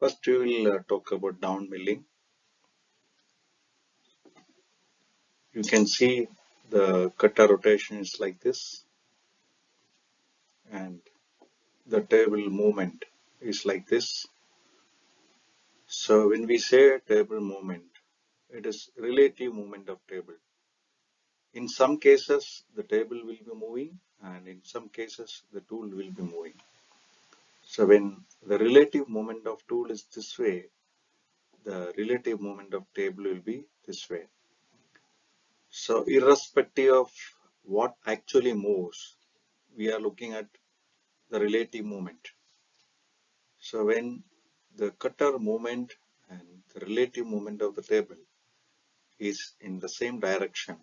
First, we will talk about downmilling. You can see the cutter rotation is like this, and the table movement is like this. So when we say table movement, it is relative movement of table. In some cases, the table will be moving, and in some cases, the tool will be moving. So when the relative movement of tool is this way, the relative movement of table will be this way. So irrespective of what actually moves, we are looking at the relative movement. So when the cutter movement and the relative movement of the table is in the same direction,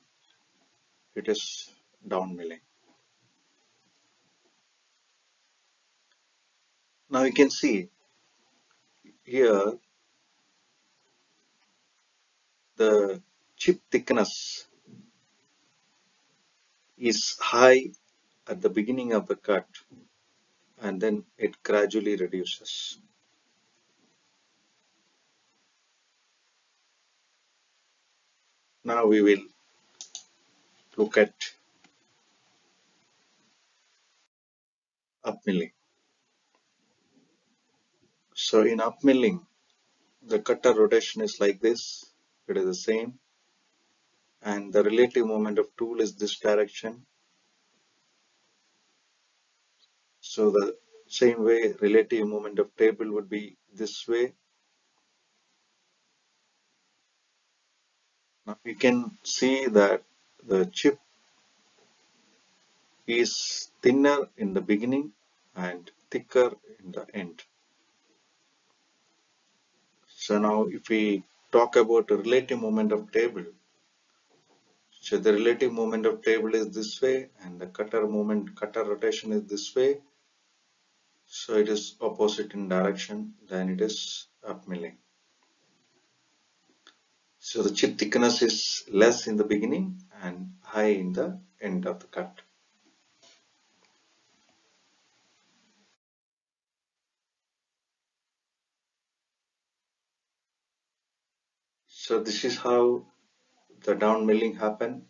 it is downmilling. Now you can see here the chip thickness is high at the beginning of the cut, and then it gradually reduces. Now we will look at upmilling. So in upmilling, the cutter rotation is like this, it is the same, and the relative movement of tool is this direction. So the same way, relative movement of table would be this way. Now you can see that the chip is thinner in the beginning and thicker in the end. So now if we talk about relative movement of table, so the relative movement of table is this way, and the cutter rotation is this way. So it is opposite in direction, then it is upmilling. So the chip thickness is less in the beginning and high in the end of the cut. So this is how the downmilling happens.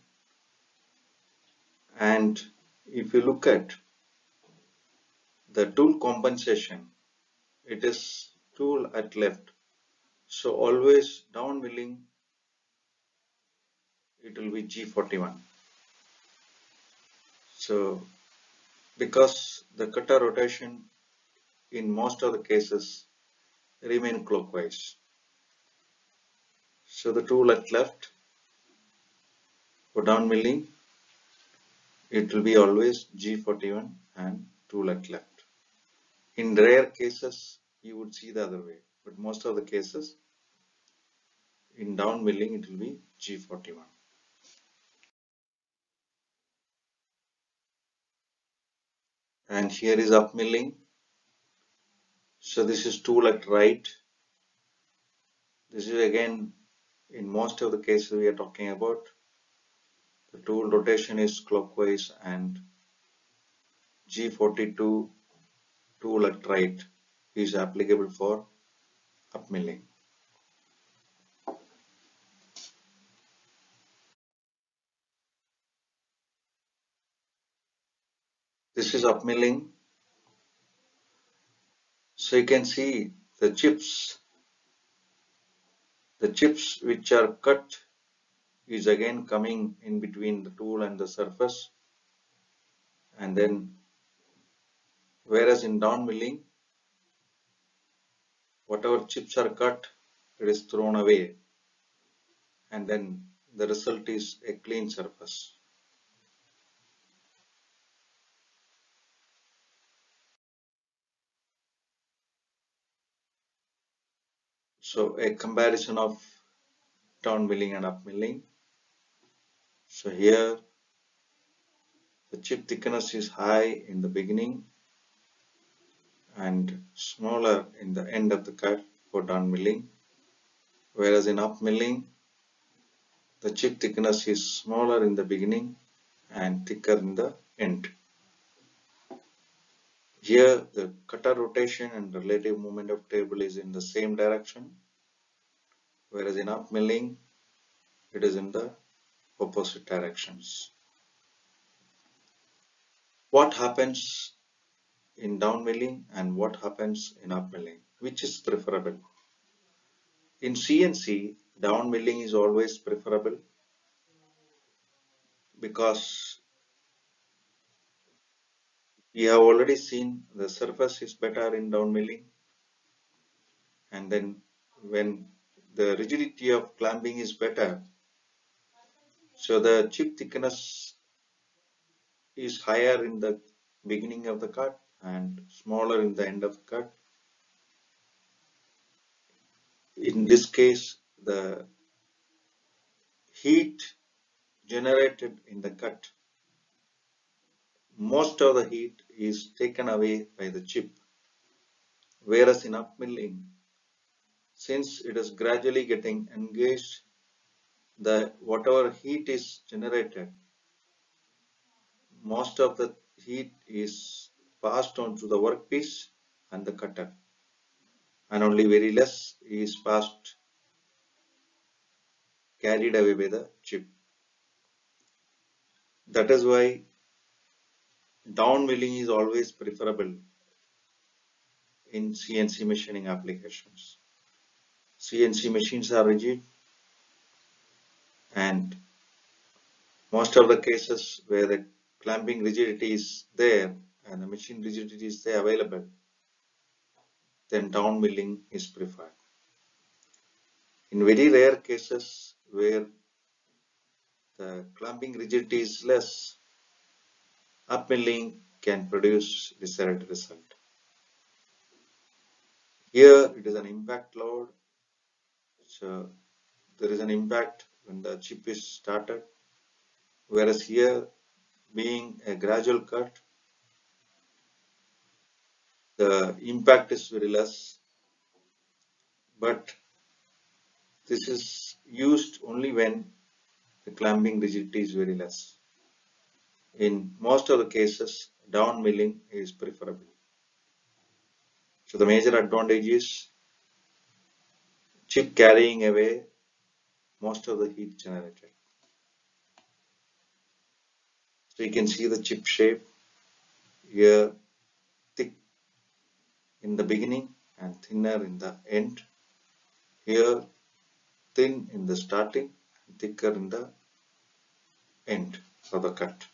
And if you look at the tool compensation, it is tool at left. So always downmilling, it will be G41. So because the cutter rotation in most of the cases remain clockwise. So the tool at left for downmilling, it will be always G41 and tool at left. In rare cases, you would see the other way, but most of the cases in downmilling, it will be G41. And here is upmilling. So this is tool at right. This is again, in most of the cases we are talking about, the tool rotation is clockwise and G42 tool at right is applicable for upmilling. This is upmilling. So you can see the chips which are cut is again coming in between the tool and the surface, and then whereas in downmilling, whatever chips are cut, it is thrown away, and then the result is a clean surface. So a comparison of downmilling and upmilling. So here the chip thickness is high in the beginning and smaller in the end of the cut for downmilling, whereas in upmilling the chip thickness is smaller in the beginning and thicker in the end. Here the cutter rotation and relative movement of table is in the same direction, whereas in up milling it is in the opposite directions. What happens in down milling and what happens in up milling? Which is preferable? In CNC, down milling is always preferable because we have already seen the surface is better in down milling, and then when the rigidity of clamping is better, so the chip thickness is higher in the beginning of the cut and smaller in the end of the cut. In this case, the heat generated in the cut, most of the heat is taken away by the chip, whereas in up milling, since it is gradually getting engaged, the whatever heat is generated, most of the heat is passed on to the workpiece and the cutter, and only very less is carried away by the chip. That is why down milling is always preferable in CNC machining applications. CNC machines are rigid, and most of the cases where the clamping rigidity is there and the machine rigidity is there available, then down milling is preferred. In very rare cases where the clamping rigidity is less, up milling can produce desired result. Here it is an impact load, so there is an impact when the chip is started, whereas here, being a gradual cut, the impact is very less, but this is used only when the clamping rigidity is very less. In most of the cases, down milling is preferable. So the major advantage is chip carrying away most of the heat generated. So you can see the chip shape here, thick in the beginning and thinner in the end. Here, thin in the starting, and thicker in the end of the cut.